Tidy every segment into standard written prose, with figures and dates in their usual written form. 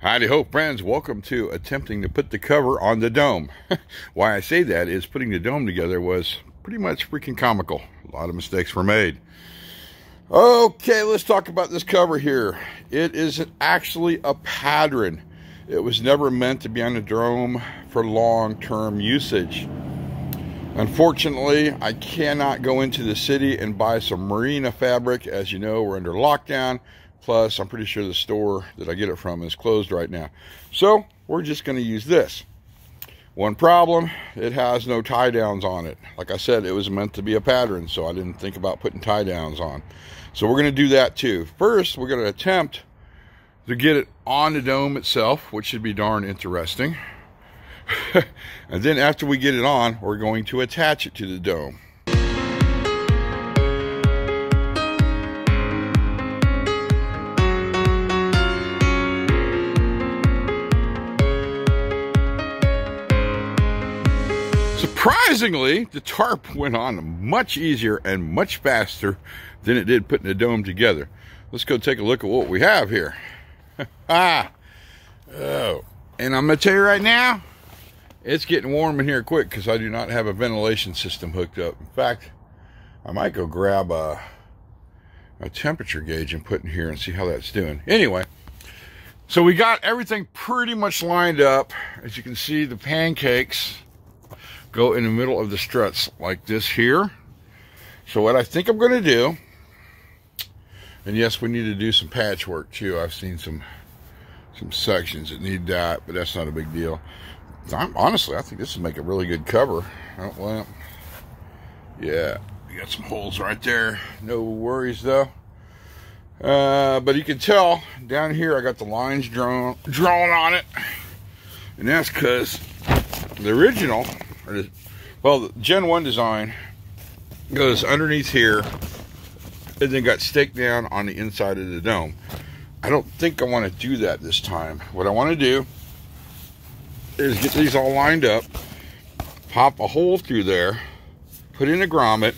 Howdy ho, friends. Welcome to attempting to put the cover on the dome. Why I say that is putting the dome together was pretty much freaking comical. A lot of mistakes were made. Okay, let's talk about this cover here. It is actually a pattern. It was never meant to be on the dome for long-term usage. Unfortunately, I cannot go into the city and buy some merino fabric. As you know, we're under lockdown. Plus, I'm pretty sure the store that I get it from is closed right now. So, we're just going to use this. One problem, it has no tie-downs on it. Like I said, it was meant to be a pattern, so I didn't think about putting tie-downs on. So, we're going to do that too. First, we're going to attempt to get it on the dome itself, which should be darn interesting. And then after we get it on, we're going to attach it to the dome. Surprisingly, the tarp went on much easier and much faster than it did putting the dome together. Let's go take a look at what we have here. Oh, and I'm going to tell you right now, it's getting warm in here quick because I do not have a ventilation system hooked up. In fact, I might go grab a temperature gauge and put in here and see how that's doing. Anyway, so we got everything pretty much lined up. As you can see, the pancakes go in the middle of the struts like this here. So what I think I'm going to do, and yes, we need to do some patchwork too. I've seen some sections that need that, but that's not a big deal. Honestly, I think this would make a really good cover. Oh, well, yeah, you got some holes right there. No worries though. But you can tell down here I got the lines drawn on it, and that's because the original, well, the Gen 1 design goes underneath here and then got staked down on the inside of the dome. I don't think I want to do that this time. What I want to do is get these all lined up, pop a hole through there, put in a grommet,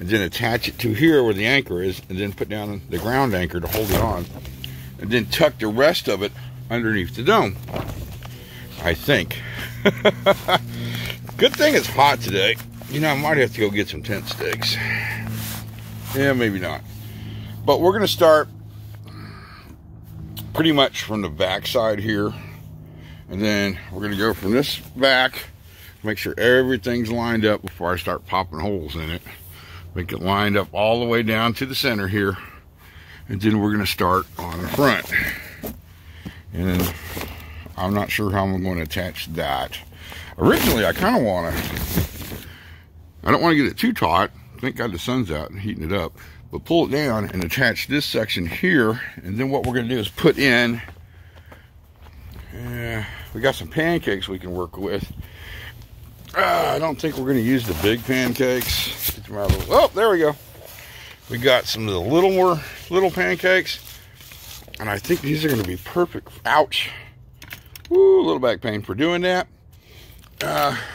and then attach it to here where the anchor is, and then put down the ground anchor to hold it on, and then tuck the rest of it underneath the dome, I think. Good thing it's hot today. You know, I might have to go get some tent stakes. Yeah, maybe not. But we're going to start pretty much from the back side here. And then we're going to go from this back. Make sure everything's lined up before I start popping holes in it. Make it lined up all the way down to the center here. And then we're going to start on the front. And then I'm not sure how I'm going to attach that. Originally, I kind of want to, I don't want to get it too taut. Thank God the sun's out and heating it up. But pull it down and attach this section here. And then what we're going to do is put in, we got some pancakes we can work with. I don't think we're going to use the big pancakes. Get them out of the, oh, there we go. We got some of the little pancakes. And I think these are going to be perfect. Ouch. Woo, a little back pain for doing that.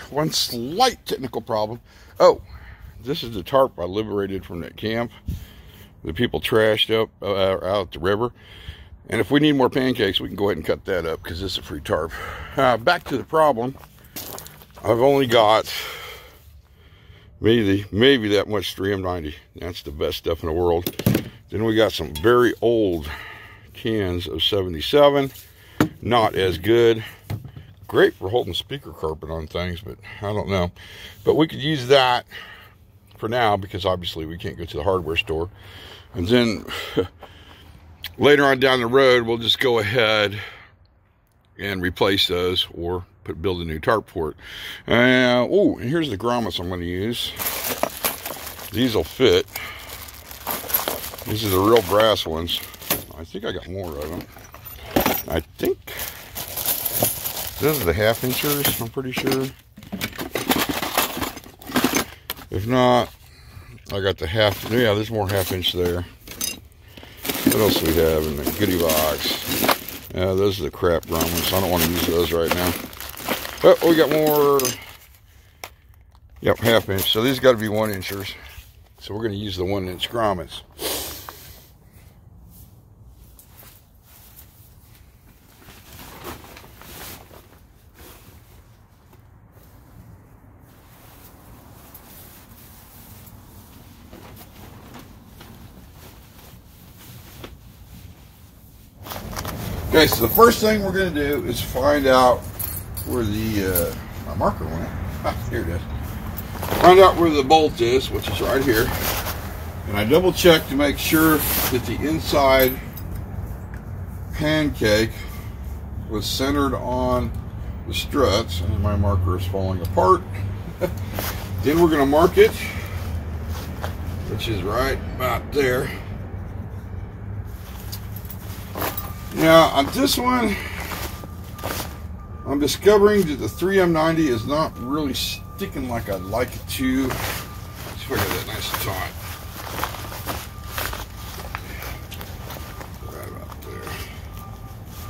One slight technical problem. Oh, this is the tarp I liberated from that camp. The people trashed up out at the river. And if we need more pancakes, we can go ahead and cut that up because it's a free tarp. Back to the problem. I've only got maybe that much 3M90. That's the best stuff in the world. Then we got some very old cans of 77. Not as good. Great for holding speaker carpet on things, but I don't know. But we could use that for now because obviously we can't go to the hardware store. And then later on down the road, we'll just go ahead and replace those or build a new tarp for it. Oh, and here's the grommets I'm going to use. These will fit. These are the real brass ones. I think I got more of them. I think those are the half inchers, I'm pretty sure. If not, I got the half. Yeah, there's more half inch there. What else do we have in the goodie box? Those are the crap grommets. I don't want to use those right now. Oh, we got more. Yep, half inch. So these got to be 1-inchers. So we're going to use the 1-inch grommets. Okay, so the first thing we're going to do is find out where the my marker went. Here it is. Find out where the bolt is, which is right here. And I double check to make sure that the inside pancake was centered on the struts, and my marker is falling apart. Then we're going to mark it, which is right about there. Now on this one, I'm discovering that the 3M90 is not really sticking like I'd like it to. Let's figure that nice and tight. Right about there.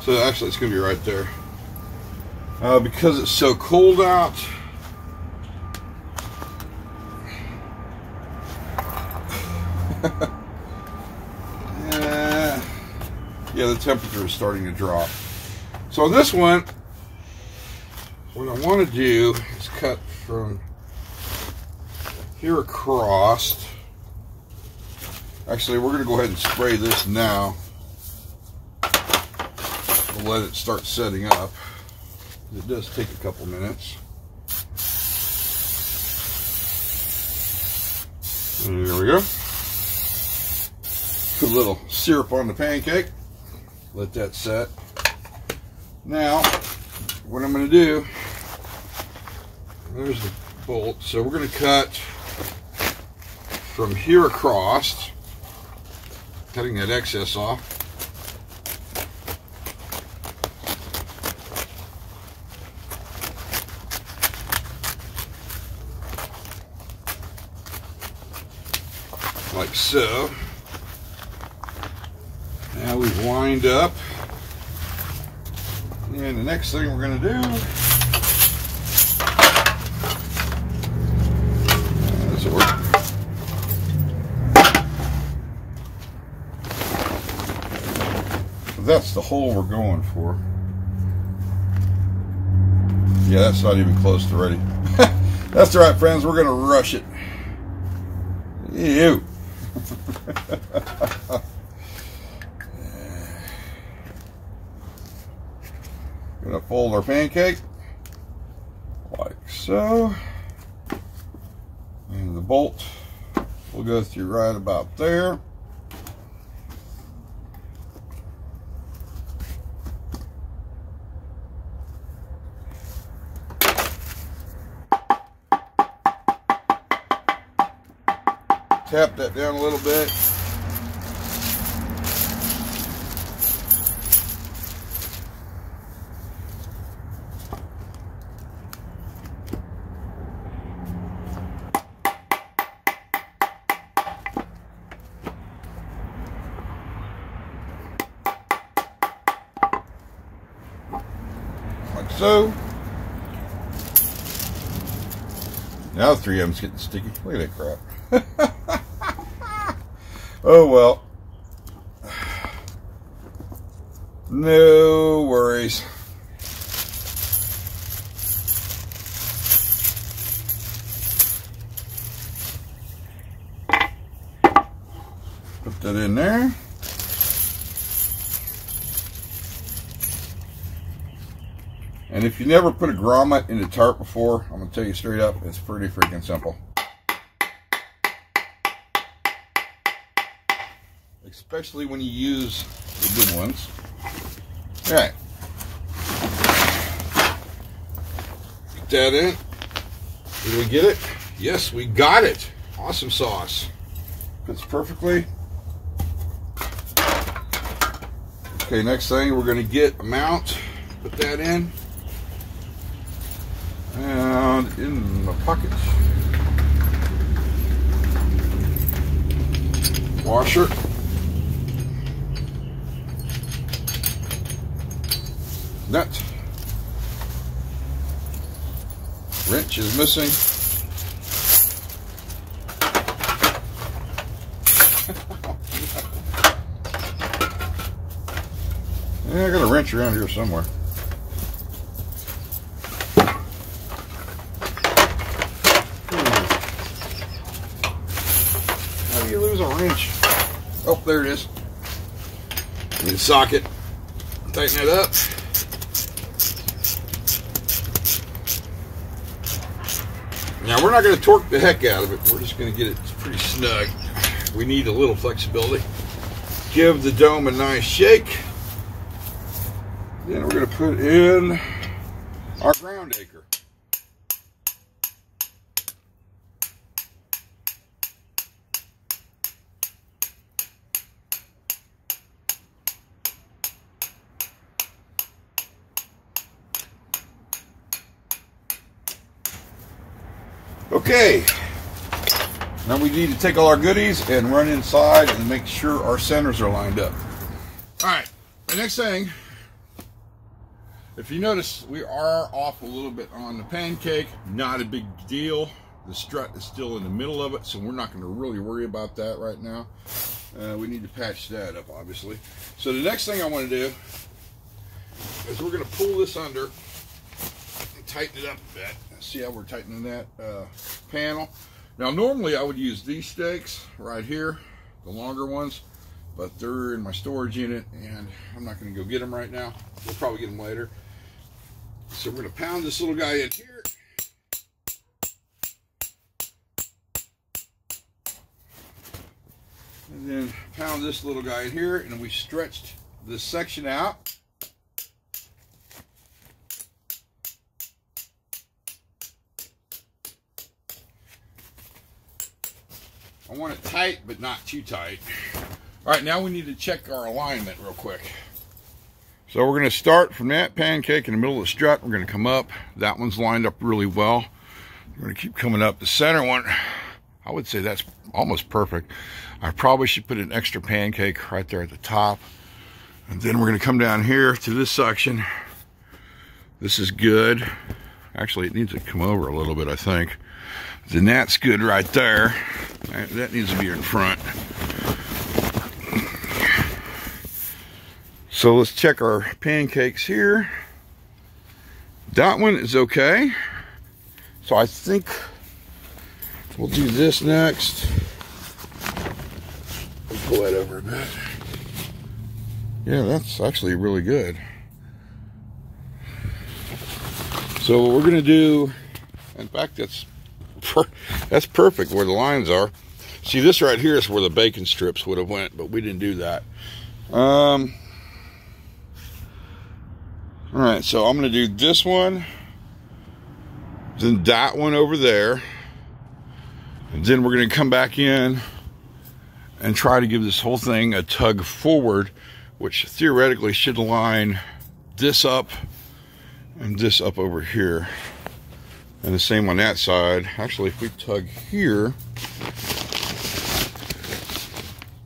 So actually it's going to be right there. Because it's so cold out, yeah, the temperature is starting to drop. So this one, what I want to do is cut from here across. Actually, we're going to go ahead and spray this now. We'll let it start setting up. It does take a couple minutes. There we go. Put a little syrup on the pancake. Let that set. Now, what I'm going to do, there's the bolt. So we're going to cut from here across, cutting that excess off. Like so. Now we wind up, and the next thing we're going to do, this will work. That's the hole we're going for. Yeah, that's not even close to ready. That's all right, friends. We're going to rush it. Ew. Gonna fold our pancake like so, and the bolt will go through right about there. Tap that down a little bit. Like so. Now 3M's getting sticky. Look at that crap. Oh well, no worries. Put that in there. And if you never put a grommet in a tarp before, I'm gonna tell you straight up, it's pretty freaking simple. Especially when you use the good ones. All right. Get that in. Did we get it? Yes, we got it. Awesome sauce. Fits perfectly. Okay, next thing we're going to get a mount. Put that in. And in my pocket. Washer. Nut. Wrench is missing. Yeah, I got a wrench around here somewhere. How do you lose a wrench? Oh, there it is. In the socket. tighten it up. Now we're not going to torque the heck out of it, we're just going to get it pretty snug. We need a little flexibility. Give the dome a nice shake. Then we're going to put in our ground anchor. Okay, now we need to take all our goodies and run inside and make sure our centers are lined up. All right, the next thing, if you notice, we are off a little bit on the pancake. Not a big deal. The strut is still in the middle of it, so we're not going to really worry about that right now. We need to patch that up, obviously. So the next thing I want to do is we're going to pull this under and tighten it up a bit. See how we're tightening that panel. Now normally I would use these stakes right here, the longer ones, but they're in my storage unit and I'm not going to go get them right now. We'll probably get them later. So we're going to pound this little guy in here. And then pound this little guy in here, and we stretched this section out. I want it tight, but not too tight. All right, now we need to check our alignment real quick. So we're gonna start from that pancake in the middle of the strut. We're gonna come up. That one's lined up really well. We're gonna keep coming up. The center one, I would say that's almost perfect. I probably should put an extra pancake right there at the top. And then we're gonna come down here to this section. This is good. Actually, it needs to come over a little bit, I think. Then that's good right there. That needs to be in front. So let's check our pancakes here. That one is okay. So I think we'll do this next. Pull that over a bit. Yeah, that's actually really good. So what we're gonna do, in fact, that's perfect where the lines are. See, this right here is where the bacon strips would have went, but we didn't do that. All right, so I'm going to do this one, then that one over there, and then we're going to come back in and try to give this whole thing a tug forward, which theoretically should line this up and this up over here. And the same on that side. Actually, if we tug here,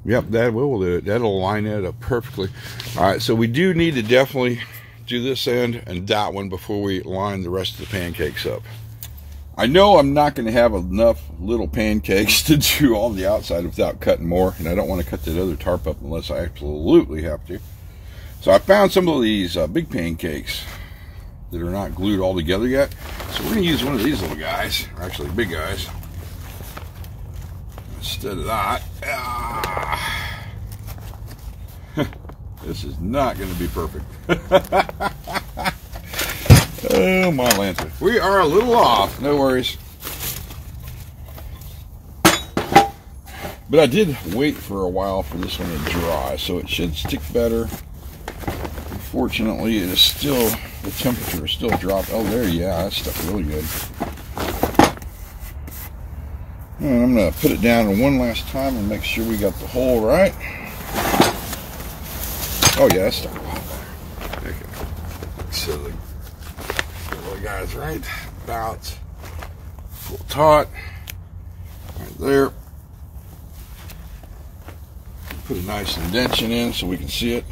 yep, that will do it. That'll line that up perfectly. All right, so we do need to definitely do this end and that one before we line the rest of the pancakes up. I know I'm not going to have enough little pancakes to do all the outside without cutting more, and I don't want to cut that other tarp up unless I absolutely have to. So I found some of these big pancakes that are not glued all together yet. So we're going to use one of these little guys, or actually big guys, instead of that. This is not going to be perfect. Oh, my lantern. We are a little off, no worries. But I did wait for a while for this one to dry, so it should stick better. Unfortunately, it is still, the temperature is still dropped. Oh, there, yeah, that stuck really good. And I'm going to put it down one last time and make sure we got the hole right. Oh, yeah, that stuck a lot better. There you go. So the little guy's right about full taut. Right there. Put a nice indentation in so we can see it.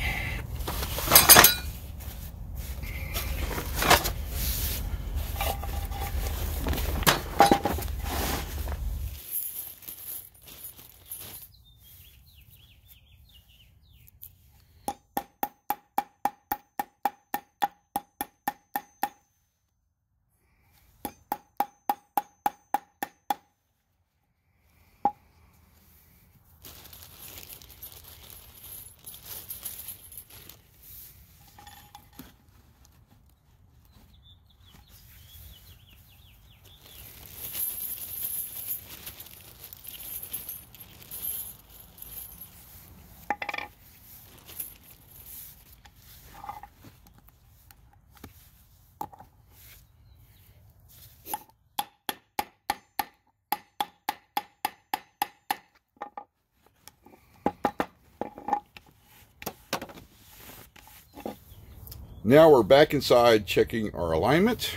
Now we're back inside checking our alignment.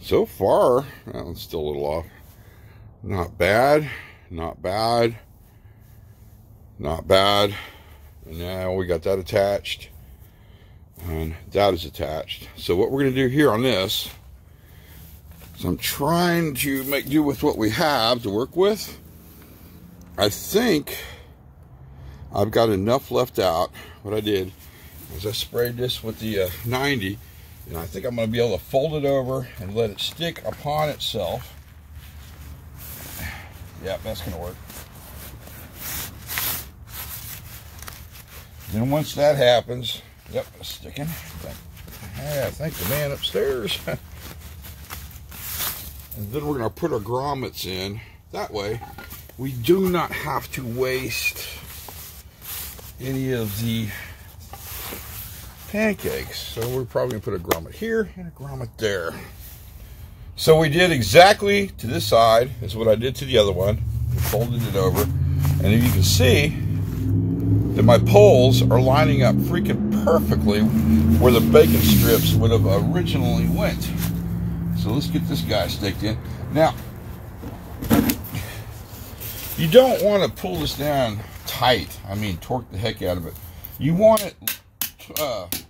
So far, that one's still a little off. Not bad, not bad, not bad. And now we got that attached and that is attached. So what we're going to do here on this, so I'm trying to make do with what we have to work with. I think I've got enough left out. What I did is I sprayed this with the 90, and I think I'm going to be able to fold it over and let it stick upon itself. Yeah, that's going to work. Then once that happens, yep, it's sticking. Hey, I thank the man upstairs. And then we're going to put our grommets in. That way, we do not have to waste any of the pancakes. So we're probably going to put a grommet here and a grommet there. So we did exactly to this side is what I did to the other one. We folded it over. And if you can see, that my poles are lining up freaking perfectly where the bacon strips would have originally went. So let's get this guy staked in. Now, you don't want to pull this down tight. I mean, torque the heck out of it. You want it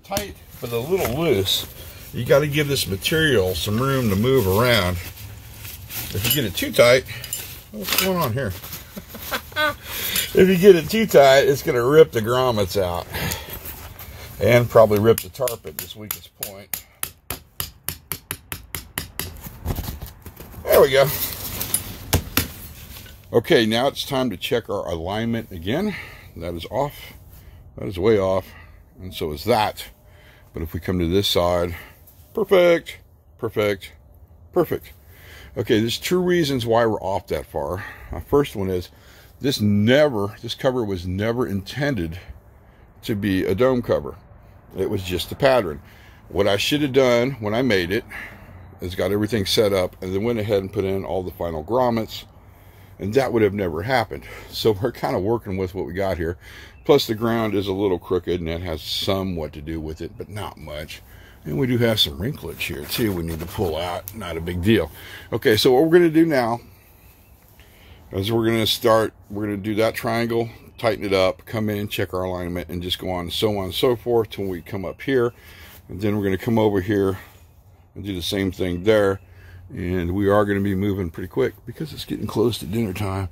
tight, but a little loose. You got to give this material some room to move around. If you get it too tight, what's going on here? If you get it too tight, it's going to rip the grommets out and probably rip the tarp at this weakest point. There we go. Okay, now it's time to check our alignment again. That is off. That is way off. And so is that. But if we come to this side, perfect, perfect, perfect. Okay, there's two reasons why we're off that far. Our first one is this cover was never intended to be a dome cover. It was just a pattern. What I should have done when I made it is got everything set up and then went ahead and put in all the final grommets, and that would have never happened. So we're kind of working with what we got here. Plus the ground is a little crooked and that has somewhat to do with it, but not much. And we do have some wrinklets here too we need to pull out, not a big deal. Okay, so what we're gonna do now is we're gonna do that triangle, tighten it up, come in, check our alignment, and just go on and so forth till we come up here. And then we're gonna come over here and do the same thing there. And we are gonna be moving pretty quick because it's getting close to dinner time.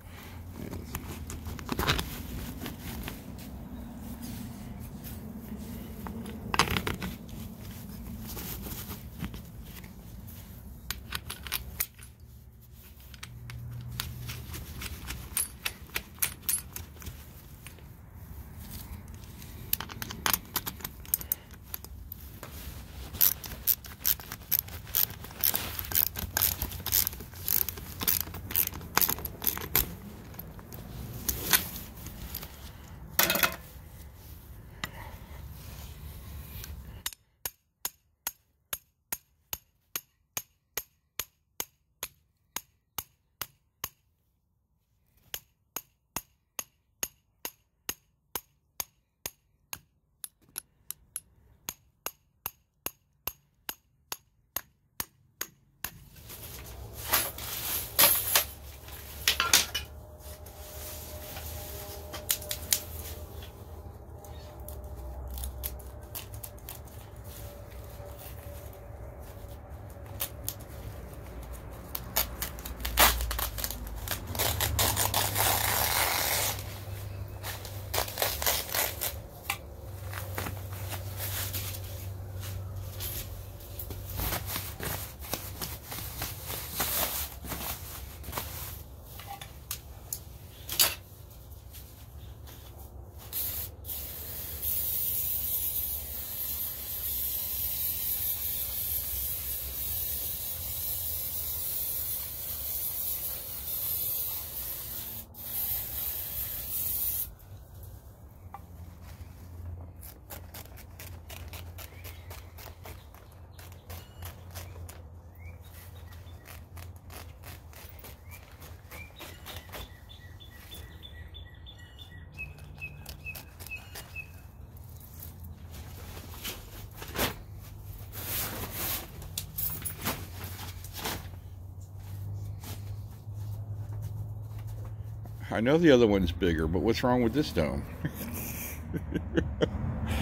I know the other one's bigger, but what's wrong with this dome?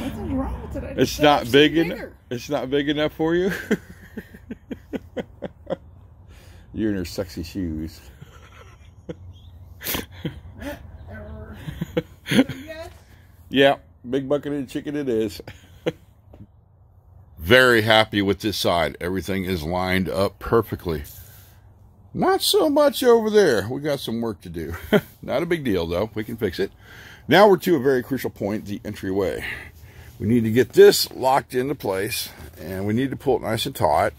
Nothing's wrong with it. It's not big enough. It's not big enough for you. You and your sexy shoes. Yeah, big bucket of chicken it is. Very happy with this side. Everything is lined up perfectly. Not so much over there. We got some work to do. Not a big deal though. We can fix it. Now we're to a very crucial point, the entryway. We need to get this locked into place, and we need to pull it nice and taut.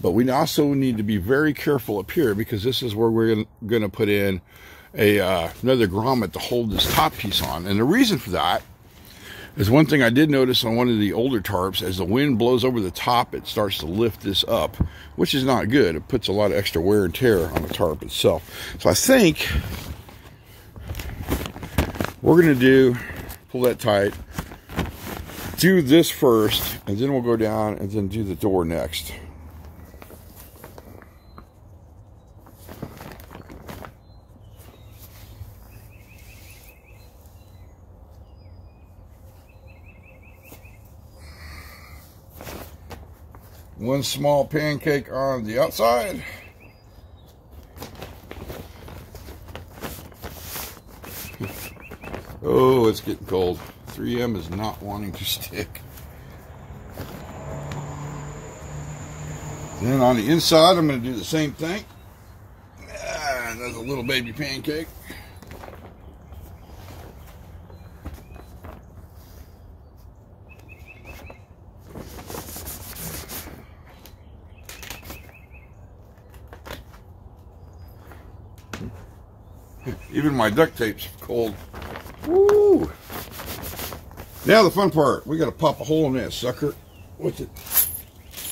But we also need to be very careful up here, because this is where we're going to put in a another grommet to hold this top piece on. And the reason for that is one thing I did notice on one of the older tarps. As the wind blows over the top, it starts to lift this up, which is not good. It puts a lot of extra wear and tear on the tarp itself. So I think we're going to pull that tight, do this first, and then we'll go down and then do the door next. One small pancake on the outside. Oh, it's getting cold. 3M is not wanting to stick. Then on the inside, I'm going to do the same thing. Ah, another little baby pancake. Even my duct tape's cold. Woo! Now the fun part. We got to pop a hole in that sucker. With it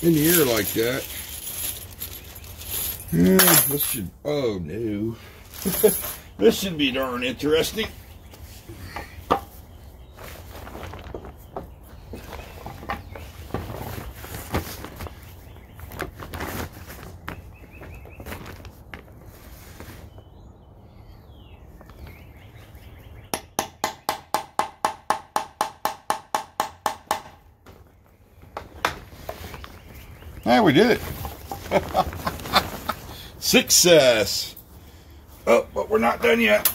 in the air like that. Yeah, this should... Oh, no. This should be darn interesting. Yeah, we did it. Success. Oh, but we're not done yet.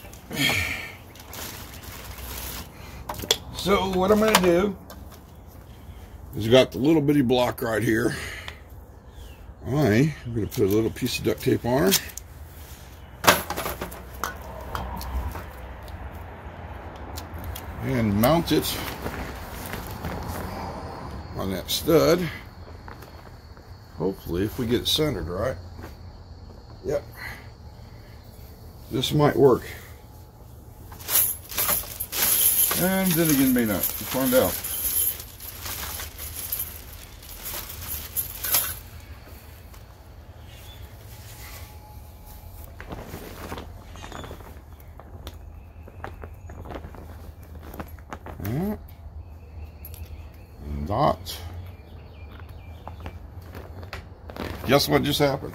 So what I'm going to do is, I've got the little bitty block right here. I'm going to put a little piece of duct tape on her. And mount it on that stud. Hopefully, if we get it centered right. Yep. This might work. And then again, may not. We'll find out. All right. And that. Guess what just happened?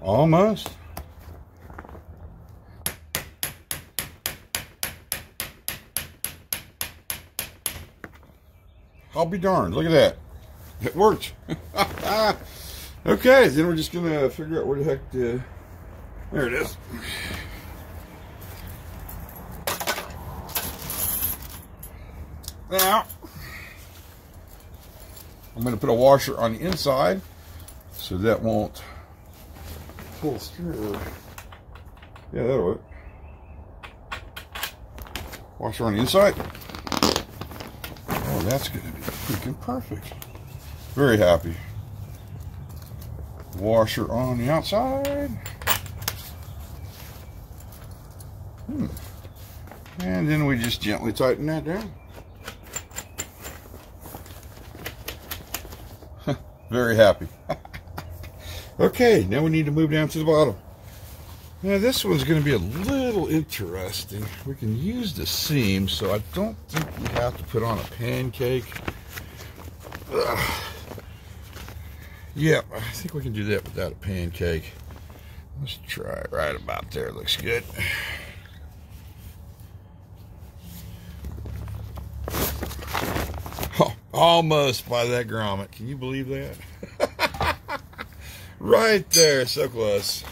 Almost. I'll be darned. Look at that. It worked. Okay, then we're just going to figure out where the heck to... There it is. Now, I'm going to put a washer on the inside so that won't... pull through. Yeah, that'll work. Washer on the inside. Oh, that's going to be freaking perfect. Very happy. Washer on the outside. And then we just gently tighten that down. Very happy. Okay, now we need to move down to the bottom. Now this one's going to be a little interesting. We can use the seam, so I don't think we have to put on a pancake. Ugh. Yeah, I think we can do that without a pancake. Let's try it right about there. Looks good. Oh, almost by that grommet. Can you believe that? Right there. So close.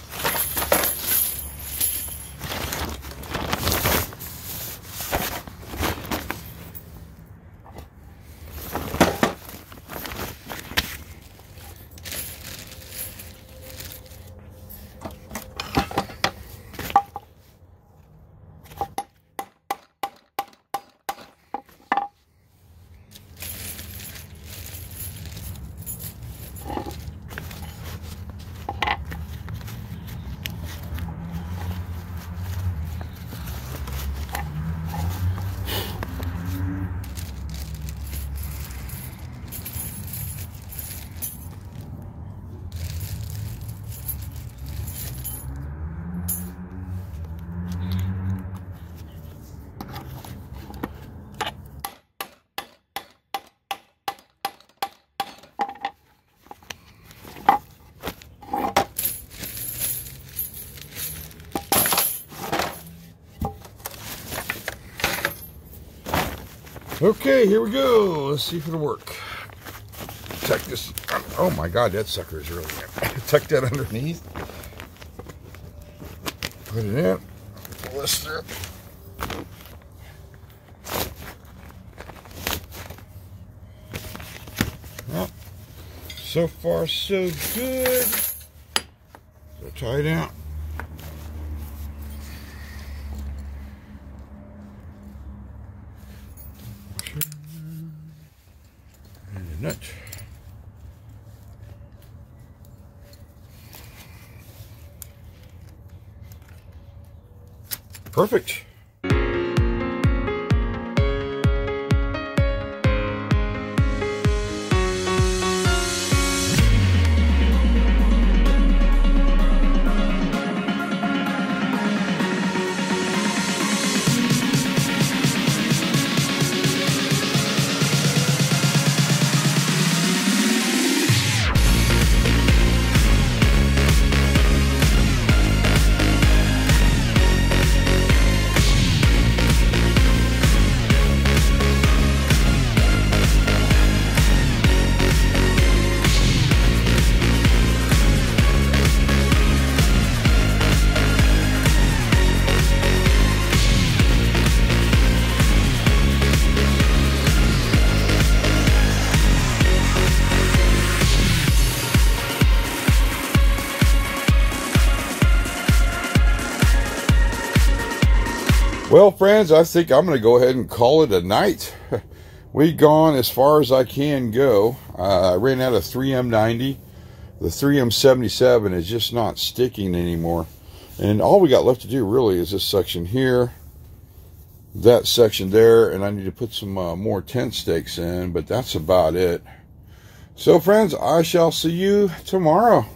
Okay, here we go. Let's see if it'll work. Tuck this. Oh my God, that sucker is really in. Tuck that underneath. Put it in. Pull this through. Well, so far so good. So tie it out. Perfect. Well, friends, I think I'm going to go ahead and call it a night. We've gone as far as I can go. I ran out of 3M90. The 3M77 is just not sticking anymore. And all we got left to do, really, is this section here, that section there, and I need to put some more tent stakes in, but that's about it. So, friends, I shall see you tomorrow.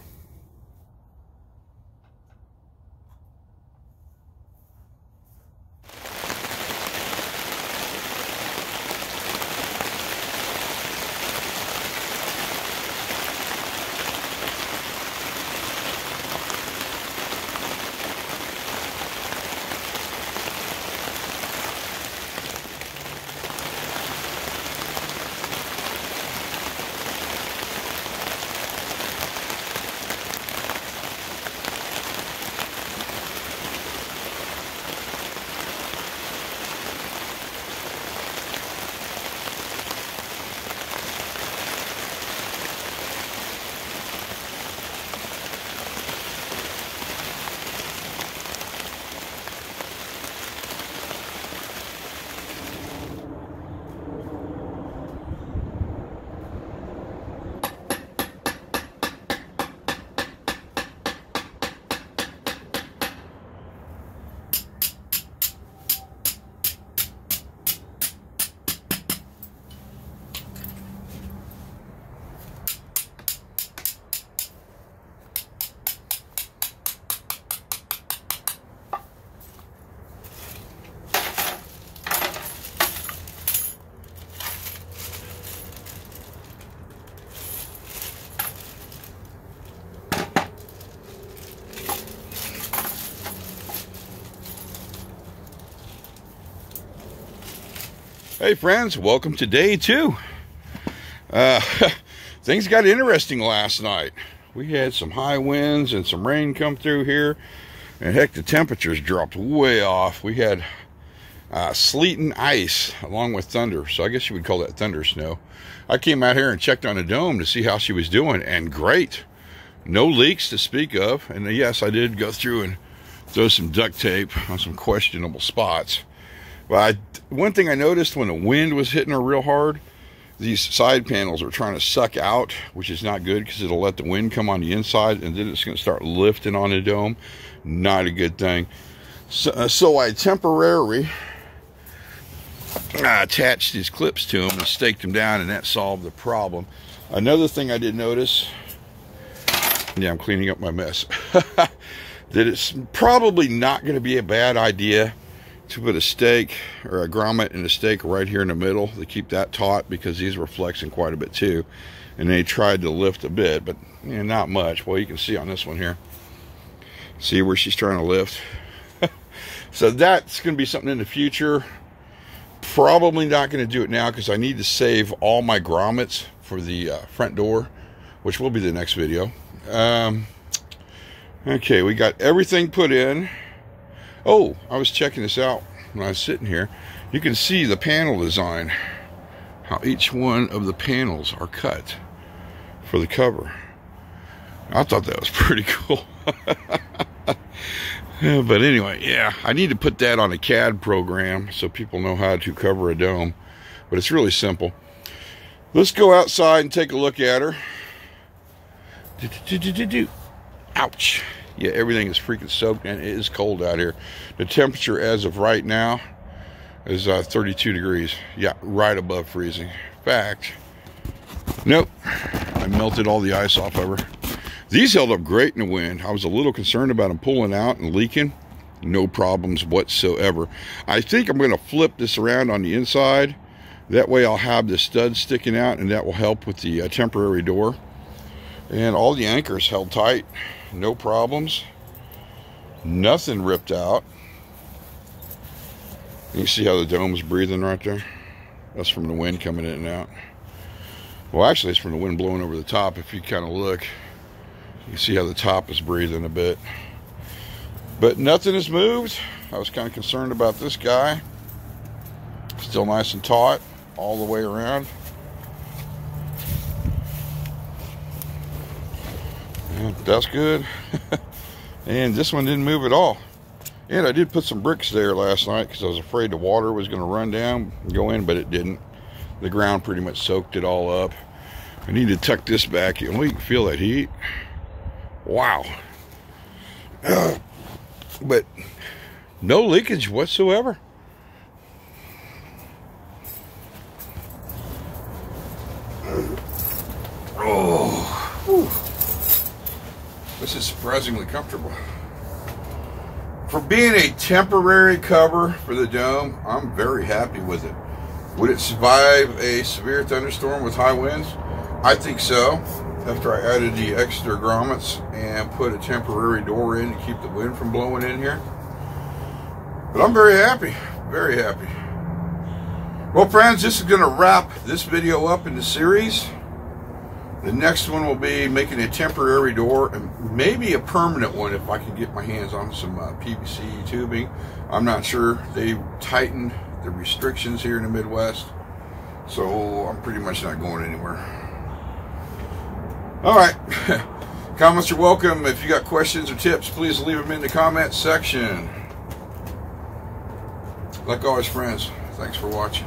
Hey friends, welcome to day two. Things got interesting last night. We had some high winds and some rain come through here, and heck, the temperatures dropped way off. We had sleet and ice along with thunder, so I guess you would call that thunder snow. I came out here and checked on the dome to see how she was doing, and great. No leaks to speak of, and yes, I did go through and throw some duct tape on some questionable spots. But one thing I noticed when the wind was hitting her real hard, these side panels are trying to suck out, which is not good because it'll let the wind come on the inside and then it's going to start lifting on the dome. Not a good thing. So I temporarily attached these clips to them and staked them down, and that solved the problem. Another thing I did notice, yeah, I'm cleaning up my mess, that it's probably not going to be a bad idea to put a stake or a grommet and a stake right here in the middle to keep that taut, because these were flexing quite a bit too, and they tried to lift a bit, but you know, not much. Well, you can see on this one here, see where she's trying to lift. So that's going to be something in the future. Probably not going to do it now because I need to save all my grommets for the front door, which will be the next video. Okay, we got everything put in. Oh, I was checking this out when I was sitting here. You can see the panel design, how each one of the panels are cut for the cover. I thought that was pretty cool. But anyway, yeah, I need to put that on a CAD program so people know how to cover a dome. But it's really simple. Let's go outside and take a look at her. Ouch. Yeah, everything is freaking soaked, and it is cold out here. The temperature as of right now is 32 degrees. Yeah, right above freezing. In fact, nope, I melted all the ice off of her. These held up great in the wind. I was a little concerned about them pulling out and leaking. No problems whatsoever. I think I'm going to flip this around on the inside. That way I'll have the stud sticking out, and that will help with the temporary door. And all the anchors held tight. No problems. Nothing ripped out. You can see how the dome's breathing right there. That's from the wind coming in and out. Well, actually, it's from the wind blowing over the top. If you kind of look, you can see how the top is breathing a bit. But nothing has moved. I was kind of concerned about this guy. Still nice and taut all the way around. That's good. And this one didn't move at all. And I did put some bricks there last night because I was afraid the water was going to run down and go in, but it didn't. The ground pretty much soaked it all up. I need to tuck this back in. We can feel that heat. Wow. But no leakage whatsoever. Oh. Whew. This is surprisingly comfortable. For being a temporary cover for the dome, I'm very happy with it. Would it survive a severe thunderstorm with high winds? I think so. After I added the extra grommets and put a temporary door in to keep the wind from blowing in here. But I'm very happy, very happy. Well friends, this is gonna wrap this video up in the series. The next one will be making a temporary door and maybe a permanent one if I can get my hands on some PVC tubing. I'm not sure. They've tightened the restrictions here in the Midwest, so I'm pretty much not going anywhere. All right. Comments are welcome. If you got questions or tips, please leave them in the comments section. Like always, friends, thanks for watching.